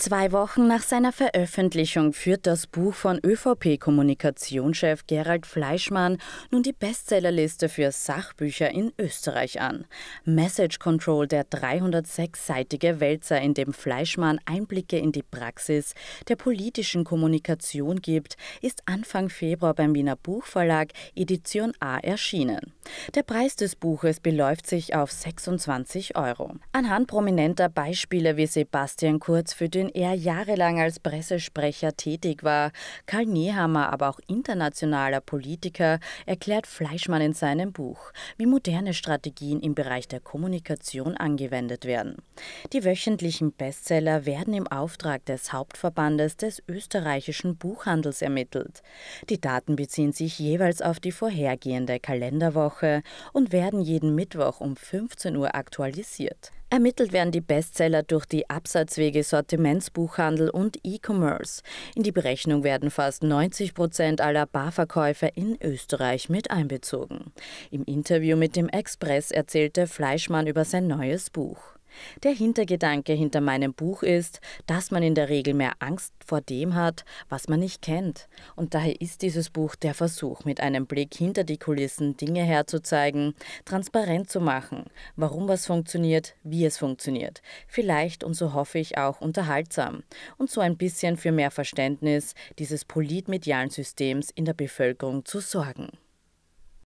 Zwei Wochen nach seiner Veröffentlichung führt das Buch von ÖVP-Kommunikationschef Gerald Fleischmann nun die Bestsellerliste für Sachbücher in Österreich an. Message Control, der 306-seitige Wälzer, in dem Fleischmann Einblicke in die Praxis der politischen Kommunikation gibt, ist Anfang Februar beim Wiener Buchverlag Edition A erschienen. Der Preis des Buches beläuft sich auf 26 €. Anhand prominenter Beispiele wie Sebastian Kurz, für den er jahrelang als Pressesprecher tätig war, Karl Nehammer, aber auch internationaler Politiker, erklärt Fleischmann in seinem Buch, wie moderne Strategien im Bereich der Kommunikation angewendet werden. Die wöchentlichen Bestseller werden im Auftrag des Hauptverbandes des österreichischen Buchhandels ermittelt. Die Daten beziehen sich jeweils auf die vorhergehende Kalenderwoche und werden jeden Mittwoch um 15 Uhr aktualisiert. Ermittelt werden die Bestseller durch die Absatzwege Sortimentsbuchhandel und E-Commerce. In die Berechnung werden fast 90% aller Barverkäufe in Österreich mit einbezogen. Im Interview mit dem Express erzählte Fleischmann über sein neues Buch. Der Hintergedanke hinter meinem Buch ist, dass man in der Regel mehr Angst vor dem hat, was man nicht kennt. Und daher ist dieses Buch der Versuch, mit einem Blick hinter die Kulissen Dinge herzuzeigen, transparent zu machen, warum was funktioniert, wie es funktioniert. Vielleicht, und so hoffe ich, auch unterhaltsam. Und so ein bisschen für mehr Verständnis dieses politmedialen Systems in der Bevölkerung zu sorgen.